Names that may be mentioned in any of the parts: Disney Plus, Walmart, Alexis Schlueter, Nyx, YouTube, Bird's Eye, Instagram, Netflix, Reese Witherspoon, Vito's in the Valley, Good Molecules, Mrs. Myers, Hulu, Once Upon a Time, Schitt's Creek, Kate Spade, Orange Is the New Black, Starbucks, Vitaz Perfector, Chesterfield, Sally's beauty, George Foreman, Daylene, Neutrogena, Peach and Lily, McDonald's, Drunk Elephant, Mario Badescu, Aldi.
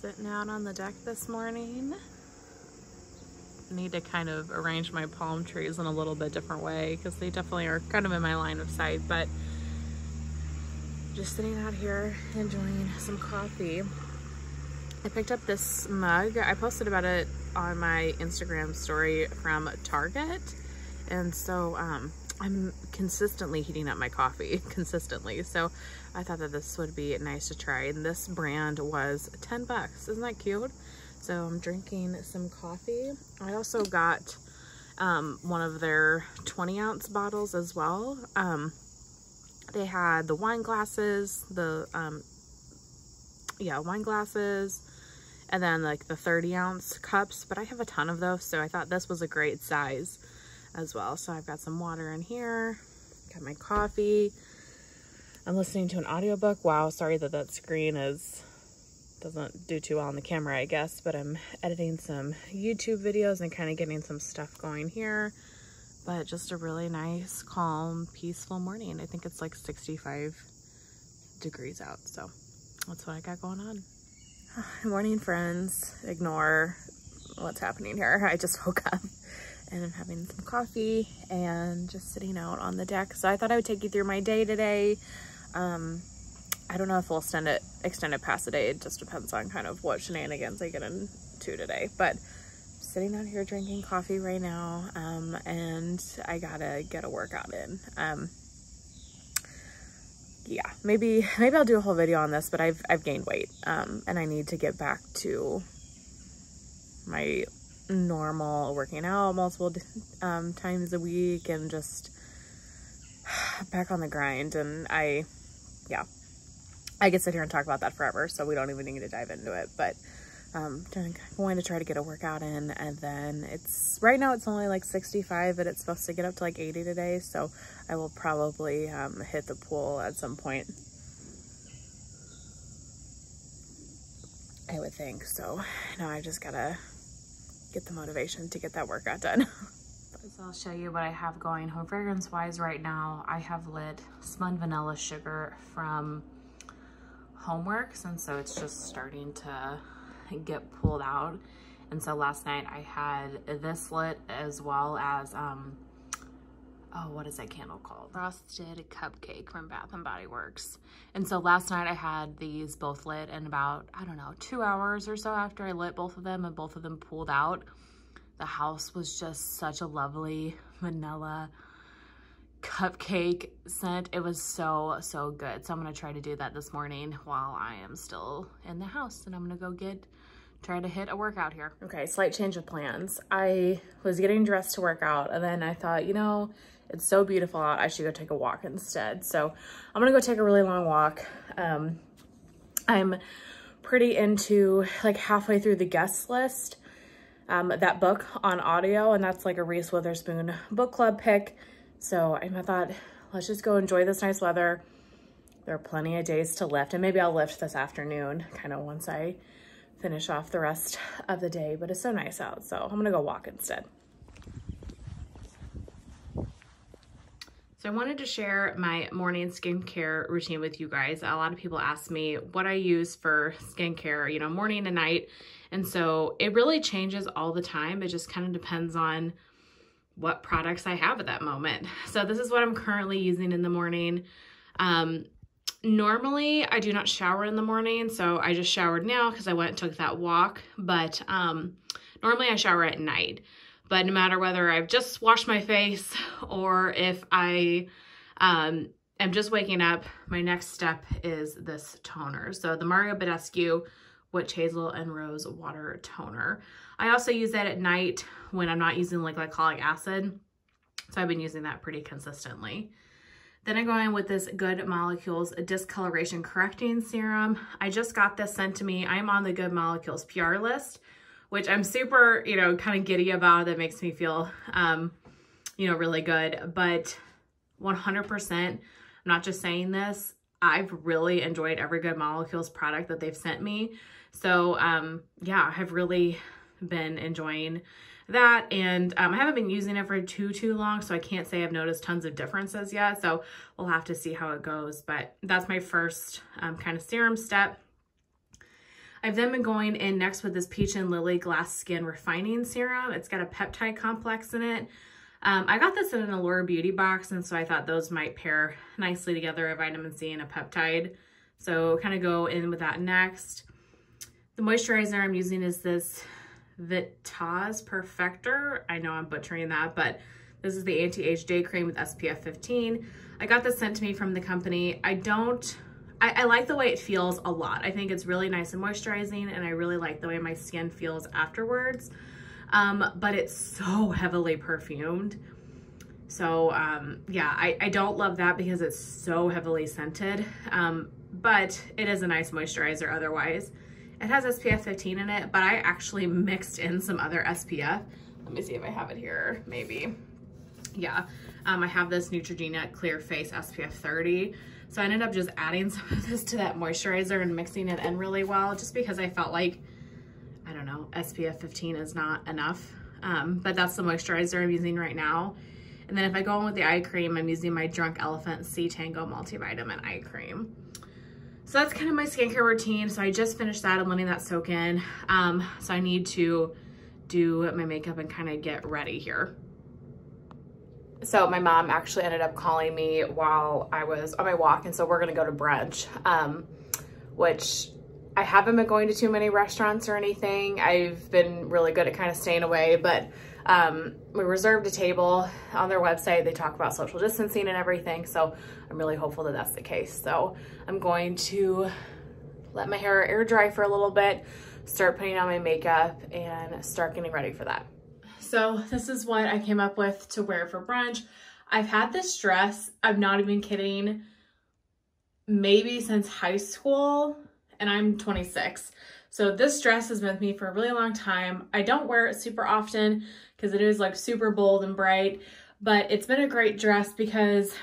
Sitting out on the deck this morning. I need to kind of arrange my palm trees in a little bit different way because they definitely are kind of in my line of sight, but just sitting out here enjoying some coffee. I picked up this mug. I posted about it on my Instagram story from Target. And so I'm consistently heating up my coffee, So I thought that this would be nice to try. And this brand was $10. Isn't that cute? So I'm drinking some coffee. I also got one of their 20-ounce bottles as well. They had the wine glasses, the, and then like the 30-ounce cups, but I have a ton of those. So I thought this was a great size as well. So I've got some water in here, got my coffee. I'm listening to an audiobook. Wow, sorry that that screen doesn't do too well on the camera, I guess, but I'm editing some YouTube videos and kind of getting some stuff going here. But just a really nice, calm, peaceful morning. I think it's like 65 degrees out, so that's what I got going on. Morning, friends. Ignore what's happening here. I just woke up. And I'm having some coffee and just sitting out on the deck. So I thought I would take you through my day today. I don't know if we'll extend it past the day. It just depends on kind of what shenanigans I get into today. But sitting out here drinking coffee right now, and I gotta get a workout in. Yeah, maybe I'll do a whole video on this, but I've gained weight, and I need to get back to my normal working out multiple times a week and just back on the grind. And I could sit here and talk about that forever, so we don't even need to dive into it, but I'm going to try to get a workout in. And then right now it's only like 65, but it's supposed to get up to like 80 today, so I will probably hit the pool at some point, I would think. So now I just gotta get the motivation to get that workout done. So I'll show you what I have going home fragrance wise right now. I have lit spun vanilla sugar from Homeworks, and so it's just starting to get pulled out. And so last night I had this lit as well as oh, what is that candle called? Frosted Cupcake from Bath & Body Works. And so last night I had these both lit, and about, I don't know, 2 hours or so after I lit both of them and both of them pulled out, the house was just such a lovely vanilla cupcake scent. It was so, so good. So I'm going to try to do that this morning while I am still in the house, and I'm going to go try to hit a workout here. Okay, slight change of plans. I was getting dressed to work out, and then I thought, you know, it's so beautiful out, I should go take a walk instead. So I'm gonna go take a really long walk. I'm pretty into, like, halfway through The Guest List, that book on audio, and that's like a Reese Witherspoon book club pick. So I thought, let's just go enjoy this nice weather. There are plenty of days to lift, and maybe I'll lift this afternoon, kind of once I finish off the rest of the day, but it's so nice out, so I'm gonna go walk instead. So I wanted to share my morning skincare routine with you guys. A lot of people ask me what I use for skincare, you know, morning and night, and so it really changes all the time. It just kind of depends on what products I have at that moment. So this is what I'm currently using in the morning. Normally I do not shower in the morning, so I just showered now because I went and took that walk, but normally I shower at night. But no matter whether I've just washed my face or if I am just waking up, my next step is this toner. So the Mario Badescu Witch Hazel and Rose Water Toner. I also use that at night when I'm not using like glycolic acid, so I've been using that pretty consistently. Then I go in with this Good Molecules Discoloration Correcting Serum. I just got this sent to me. I'm on the Good Molecules PR list, which I'm super, you know, kind of giddy about. That makes me feel, you know, really good. But 100%, I'm not just saying this, I've really enjoyed every Good Molecules product that they've sent me. So, yeah, I've really been enjoying that, and I haven't been using it for too long, so I can't say I've noticed tons of differences yet, so we'll have to see how it goes. But that's my first kind of serum step. I I've then been going in next with this Peach and Lily Glass Skin Refining Serum. It's got a peptide complex in it. I got this in an Allure Beauty box, and so I thought those might pair nicely together, a vitamin C and a peptide. So kind of go in with that next. The moisturizer I'm using is this Vitaz Perfector. I know I'm butchering that, but this is the Anti-Age Day Cream with SPF 15. I got this sent to me from the company. I like the way it feels a lot. I think it's really nice and moisturizing, and I really like the way my skin feels afterwards. But it's so heavily perfumed. So yeah, I don't love that because it's so heavily scented, but it is a nice moisturizer otherwise. It has SPF 15 in it, but I actually mixed in some other SPF. Let me see if I have it here, maybe. Yeah, I have this Neutrogena Clear Face SPF 30. So I ended up just adding some of this to that moisturizer and mixing it in really well, just because I felt like, I don't know, SPF 15 is not enough. But that's the moisturizer I'm using right now. And then if I go in with the eye cream, I'm using my Drunk Elephant C Tango Multivitamin Eye Cream. So that's kind of my skincare routine. So I just finished that. I'm letting that soak in. So I need to do my makeup and kind of get ready here. So my mom actually ended up calling me while I was on my walk, and so we're gonna go to brunch, which I haven't been going to too many restaurants or anything. I've been really good at kind of staying away, but we reserved a table on their website. They talk about social distancing and everything, so I'm really hopeful that that's the case. So I'm going to let my hair air dry for a little bit, start putting on my makeup, and start getting ready for that. So this is what I came up with to wear for brunch. I've had this dress, I'm not even kidding, maybe since high school, and I'm 26. So this dress has been with me for a really long time. I don't wear it super often because it is like super bold and bright, but it's been a great dress because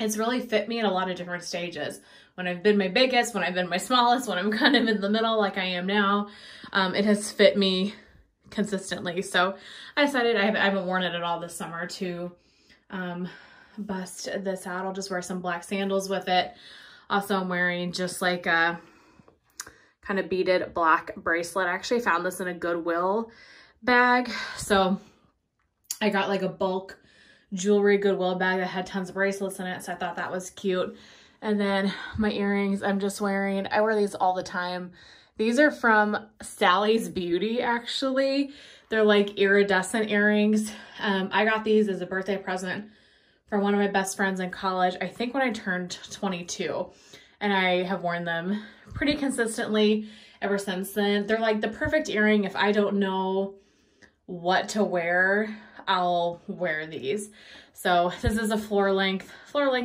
it's really fit me in a lot of different stages. When I've been my biggest, when I've been my smallest, when I'm kind of in the middle like I am now, it has fit me consistently. So I decided I haven't worn it at all this summer to bust this out. I'll just wear some black sandals with it. Also, I'm wearing just like a kind of beaded black bracelet. I actually found this in a Goodwill bag. So I got like a bulk jewelry Goodwill bag that had tons of bracelets in it. So I thought that was cute. And then my earrings, I'm just wearing, I wear these all the time. These are from Sally's Beauty, actually. They're like iridescent earrings. I got these as a birthday present from one of my best friends in college, I think when I turned 22. And I have worn them pretty consistently ever since then. They're like the perfect earring. If I don't know what to wear, I'll wear these. So this is a floor length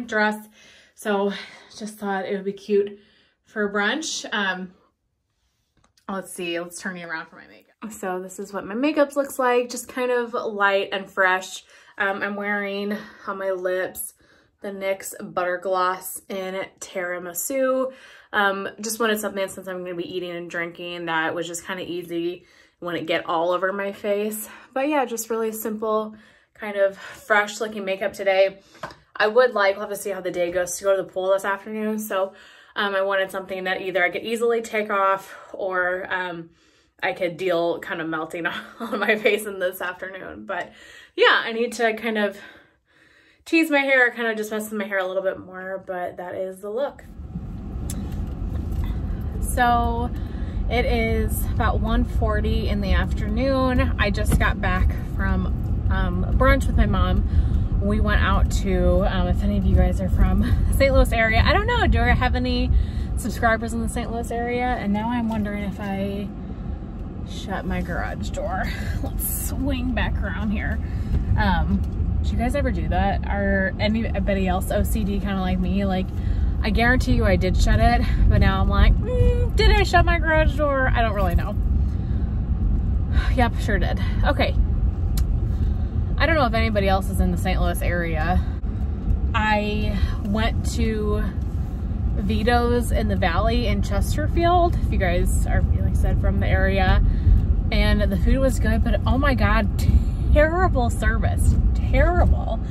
dress. So just thought it would be cute for brunch. Let's see, let's turn you around for my makeup. So this is what my makeup looks like, just kind of light and fresh. I'm wearing on my lips the NYX Butter Gloss in Tiramisu. Just wanted something, since I'm gonna be eating and drinking, that was just kind of easy, when it get all over my face. But yeah, just really simple, kind of fresh looking makeup today. I would like, we'll have to see how the day goes, to go to the pool this afternoon. So I wanted something that either I could easily take off, or I could deal kind of melting on my face in this afternoon. But yeah, I need to kind of tease my hair, kind of just mess with my hair a little bit more, but that is the look. So it is about 1:40 in the afternoon. I just got back from brunch with my mom. We went out to, if any of you guys are from the St. Louis area, I don't know, do I have any subscribers in the St. Louis area? And now I'm wondering if I shut my garage door. Let's swing back around here. Do you guys ever do that? Are anybody else OCD kind of like me? Like, I guarantee you I did shut it, but now I'm like, did I shut my garage door? I don't really know. Yep, sure did. Okay. I don't know if anybody else is in the St. Louis area. I went to Vito's in the Valley in Chesterfield, if you guys are, like I said, from the area. And the food was good, but oh my God, terrible service, terrible.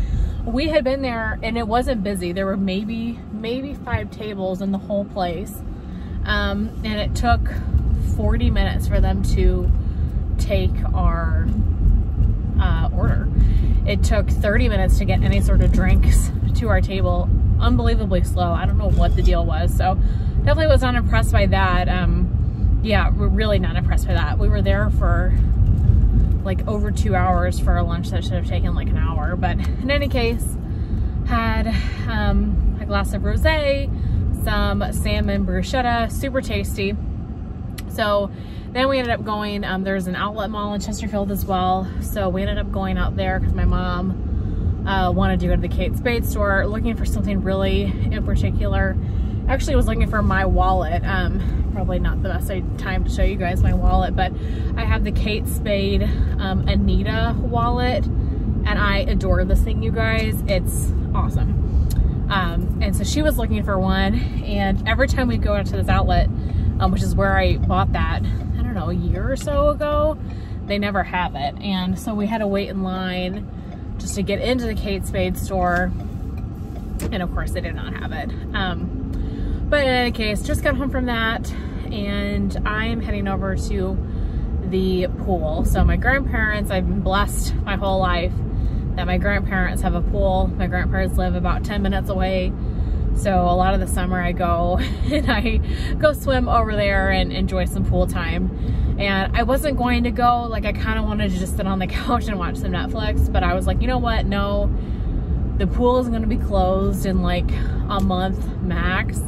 We had been there and it wasn't busy. There were maybe 5 tables in the whole place. And it took 40 minutes for them to take our order. It took 30 minutes to get any sort of drinks to our table. Unbelievably slow. I don't know what the deal was. So definitely was not impressed by that. Yeah, we're really not impressed by that. We were there for like over 2 hours for a lunch that should have taken like an hour. But in any case, had a glass of rosé, some salmon bruschetta, super tasty. So then we ended up going, there's an outlet mall in Chesterfield as well. So we ended up going out there because my mom wanted to go to the Kate Spade store, looking for something really in particular. Actually was looking for my wallet. Probably not the best time to show you guys my wallet, but I have the Kate Spade Anita wallet, and I adore this thing, you guys. It's awesome. And so she was looking for one, and every time we go out to this outlet, which is where I bought that, I don't know, a year or so ago, they never have it. And so we had to wait in line just to get into the Kate Spade store, and of course they did not have it. But in any case, just got home from that, and I'm heading over to the pool. So my grandparents, I've been blessed my whole life that my grandparents have a pool. My grandparents live about 10 minutes away. So a lot of the summer I go and I go swim over there and enjoy some pool time. And I wasn't going to go, like I kind of wanted to just sit on the couch and watch some Netflix, but I was like, you know what? No, the pool is going to be closed in like a month max.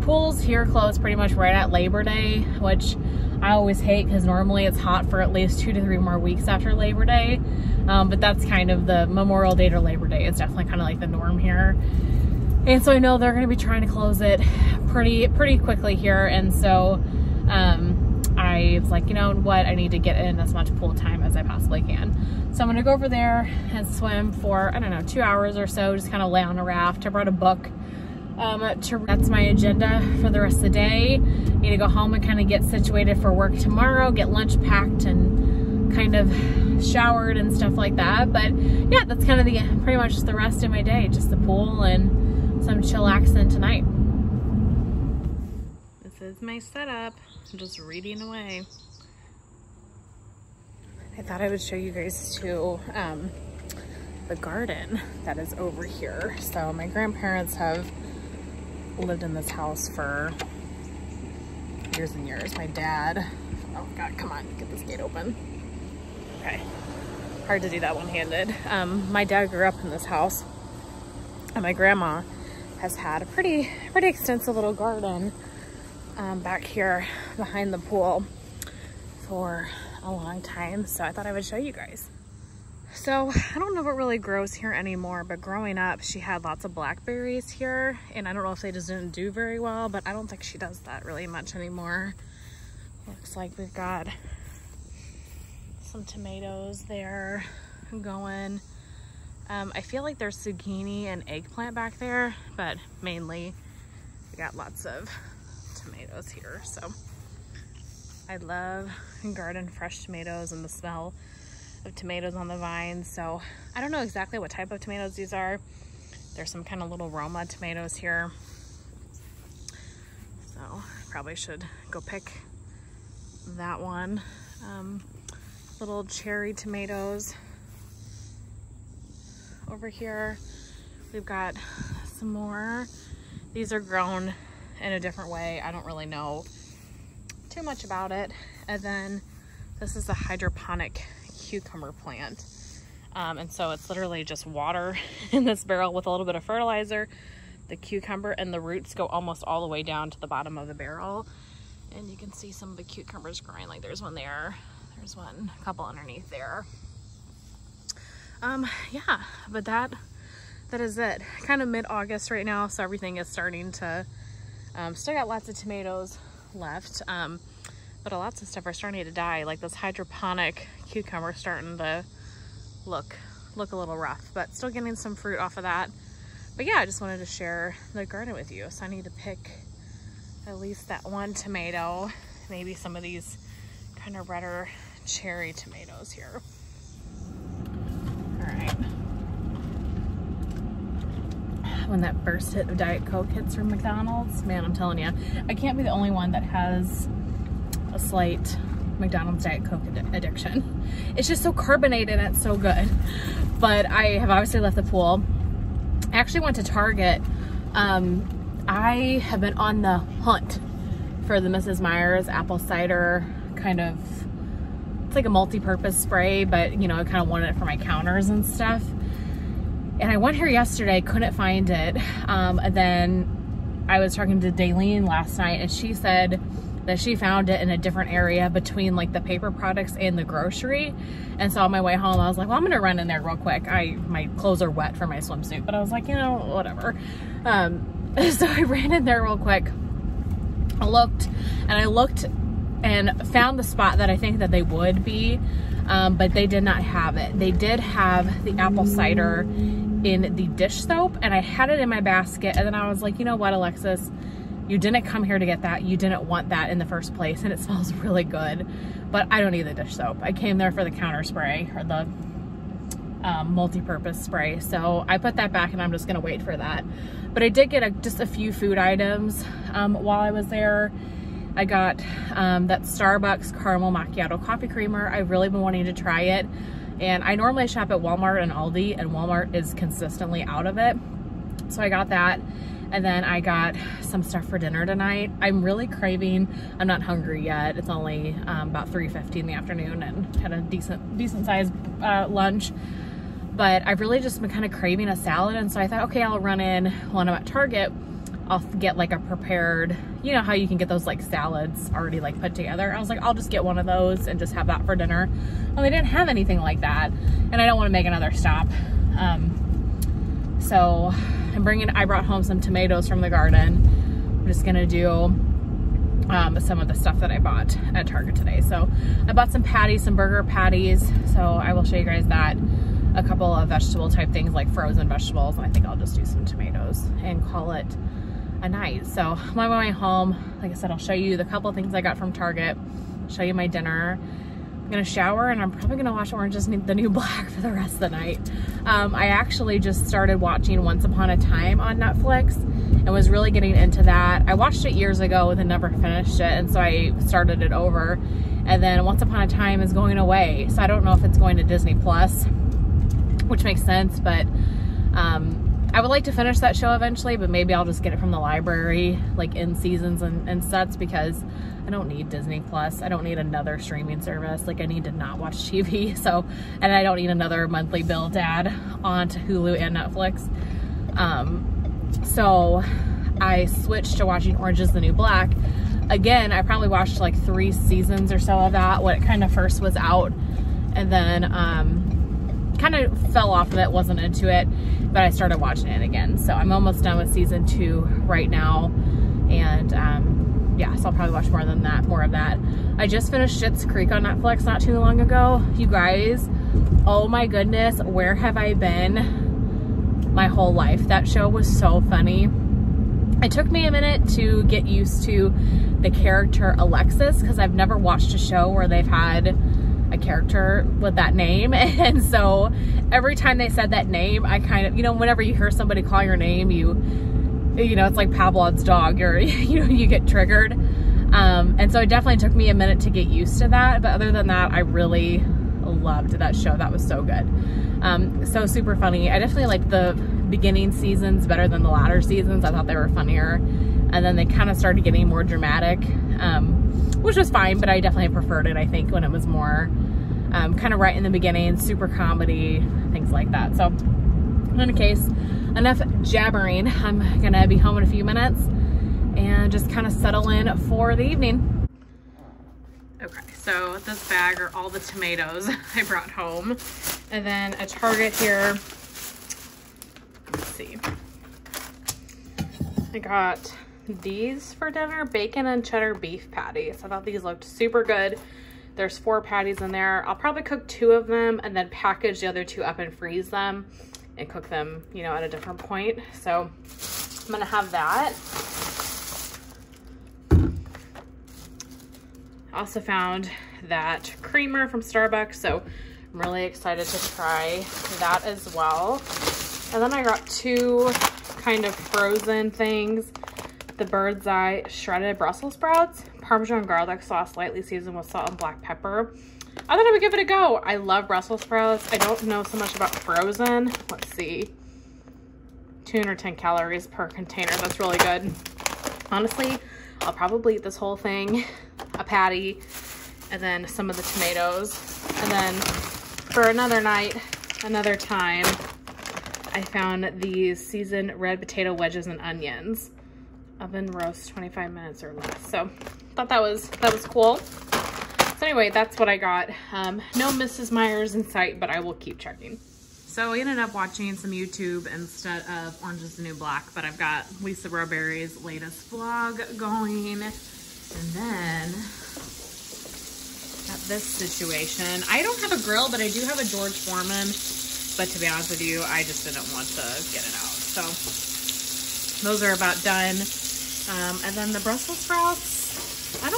Pools here close pretty much right at Labor Day, which I always hate because normally it's hot for at least 2 to 3 more weeks after Labor Day. But that's kind of the Memorial Day to Labor Day. It's definitely kind of like the norm here. And so I know they're going to be trying to close it pretty quickly here. And so, I was like, you know what? I need to get in as much pool time as I possibly can. So I'm going to go over there and swim for, I don't know, 2 hours or so. Just kind of lay on a raft. I brought a book. That's my agenda for the rest of the day. Need to go home and kind of get situated for work tomorrow, get lunch packed and kind of showered and stuff like that. But yeah, that's kind of the pretty much just the rest of my day, just the pool and some chillaxing tonight. This is my setup. I'm just reading away. I thought I would show you guys too the garden that is over here. So my grandparents have lived in this house for years and years. My dad, oh God, come on, get this gate open. Okay, hard to do that one-handed. My dad grew up in this house, and my grandma has had a pretty extensive little garden back here behind the pool for a long time. So I thought I would show you guys. So I don't know what really grows here anymore, but growing up she had lots of blackberries here, and I don't know if they just didn't do very well, but I don't think she does that really much anymore. Looks like we've got some tomatoes there going. I feel like there's zucchini and eggplant back there, but mainly we got lots of tomatoes here. So I love garden fresh tomatoes and the smell of tomatoes on the vine. So I don't know exactly what type of tomatoes these are. There's some kind of little Roma tomatoes here. So probably should go pick that one. Little cherry tomatoes over here. We've got some more. These are grown in a different way. I don't really know too much about it. And then this is a hydroponic cucumber plant, and so it's literally just water in this barrel with a little bit of fertilizer. The cucumber and the roots go almost all the way down to the bottom of the barrel, and you can see some of the cucumbers growing. Like there's one there, there's one, a couple underneath there. Yeah, but that is it. Kind of mid-August right now, so everything is starting to still got lots of tomatoes left, but lots of stuff are starting to die. Like this hydroponic cucumber starting to look a little rough, but still getting some fruit off of that. But yeah, I just wanted to share the garden with you. So I need to pick at least that one tomato, maybe some of these kind of redder cherry tomatoes here. All right. When that first hit of Diet Coke hits from McDonald's, man, I'm telling you, I can't be the only one that has a slight McDonald's Diet Coke addiction. It's just so carbonated and it's so good. But I have obviously left the pool. I actually went to Target. I have been on the hunt for the Mrs. Myers apple cider kind of, it's like a multi-purpose spray, but you know, I kind of wanted it for my counters and stuff. And I went here yesterday, couldn't find it. And then I was talking to Daylene last night and she said that she found it in a different area between like the paper products and the grocery. And so on my way home, I was like, well, I'm gonna run in there real quick. My clothes are wet for my swimsuit, but I was like, you know, whatever. So I ran in there real quick. I looked and found the spot that I think that they would be, but they did not have it. They did have the apple cider in the dish soap and I had it in my basket. And then I was like, you know what, Alexis, you didn't come here to get that. You didn't want that in the first place. And it smells really good, but I don't need the dish soap. I came there for the counter spray or the multi-purpose spray. So I put that back and I'm just going to wait for that. But I did get just a few food items while I was there. I got that Starbucks caramel macchiato coffee creamer. I've really been wanting to try it. And I normally shop at Walmart and Aldi, and Walmart is consistently out of it. So I got that. And then I got some stuff for dinner tonight. I'm really craving, I'm not hungry yet. It's only about 3:50 in the afternoon and had a decent sized lunch. But I've really just been kind of craving a salad. And so I thought, okay, I'll run in when I'm at Target, I'll get like a prepared, you know how you can get those like salads already like put together. I was like, I'll just get one of those and just have that for dinner. Well, they didn't have anything like that. And I don't want to make another stop. So I brought home some tomatoes from the garden. I'm just gonna do some of the stuff that I bought at Target today. So I bought some patties, some burger patties. So I will show you guys that. A couple of vegetable type things like frozen vegetables. And I think I'll just do some tomatoes and call it a night. So I'm on my way home. Like I said, I'll show you the couple of things I got from Target, show you my dinner. I'm gonna shower and I'm probably gonna watch Orange Is the New Black for the rest of the night. I actually just started watching Once Upon a Time on Netflix and was really getting into that. I watched it years ago and then never finished it, and so I started it over. And then Once Upon a Time is going away, so I don't know if it's going to Disney Plus, which makes sense, but I would like to finish that show eventually, but maybe I'll just get it from the library, like in seasons and sets, because I don't need Disney Plus. I don't need another streaming service. Like I need to not watch TV. So, and I don't need another monthly bill to add on to Hulu and Netflix. So I switched to watching Orange Is the New Black. Again, I probably watched like 3 seasons or so of that when it kind of first was out. And then, kind of fell off of it, wasn't into it, but I started watching it again. So I'm almost done with season 2 right now. And yeah, so I'll probably watch more of that. I just finished Schitt's Creek on Netflix not too long ago. You guys, oh my goodness, where have I been my whole life? That show was so funny. It took me a minute to get used to the character Alexis, because I've never watched a show where they've had a character with that name. And so every time they said that name, I kind of, you know, whenever you hear somebody call your name, you know, it's like Pavlov's dog, or you know, you get triggered. And so it definitely took me a minute to get used to that. But other than that, I really loved that show. That was so good. So super funny. I definitely liked the beginning seasons better than the latter seasons. I thought they were funnier. And then they kind of started getting more dramatic, which was fine, but I definitely preferred it, I think, when it was more kind of right in the beginning, super comedy, things like that. So in any case, enough jabbering. I'm gonna be home in a few minutes and just kind of settle in for the evening. Okay, so this bag are all the tomatoes I brought home. And then a Target here, let's see. I got these for dinner, bacon and cheddar beef patties. I thought these looked super good. There's 4 patties in there. I'll probably cook 2 of them and then package the other 2 up and freeze them and cook them, you know, at a different point. So I'm gonna have that. I also found that creamer from Starbucks, so I'm really excited to try that as well. And then I got 2 kind of frozen things. the Bird's Eye shredded Brussels sprouts, Parmesan garlic sauce, lightly seasoned with salt and black pepper. I thought I would give it a go. I love Brussels sprouts. I don't know so much about frozen. Let's see. 210 calories per container. That's really good. Honestly, I'll probably eat this whole thing, a patty, and then some of the tomatoes. And then for another night, another time, I found these seasoned red potato wedges and onions. Oven roast 25 minutes or less. So thought that was cool. So anyway, that's what I got. No Mrs. Myers in sight, but I will keep checking. So we ended up watching some YouTube instead of Orange Is the New Black, but I've got Lisa Roberry's latest vlog going. And then got this situation. I don't have a grill, but I do have a George Foreman. But to be honest with you, I just didn't want to get it out. So those are about done. And then the Brussels sprouts, I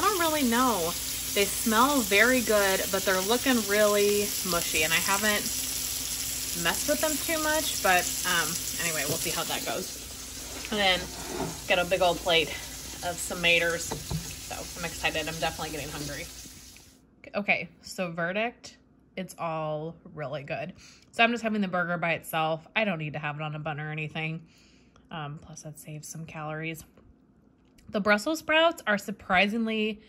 don't really know. They smell very good, but they're looking really mushy, and I haven't messed with them too much, but anyway, we'll see how that goes. And then got a big old plate of some maters, so I'm excited. I'm definitely getting hungry. Okay, so verdict, it's all really good. So I'm just having the burger by itself. I don't need to have it on a bun or anything. Plus that saves some calories. The Brussels sprouts are surprisingly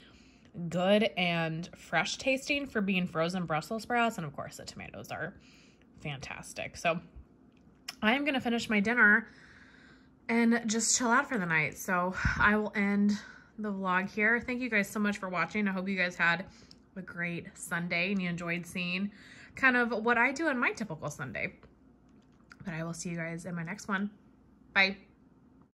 good and fresh tasting for being frozen Brussels sprouts. And of course the tomatoes are fantastic. So I am going to finish my dinner and just chill out for the night. So I will end the vlog here. Thank you guys so much for watching. I hope you guys had a great Sunday and you enjoyed seeing kind of what I do on my typical Sunday. But I will see you guys in my next one. Bye.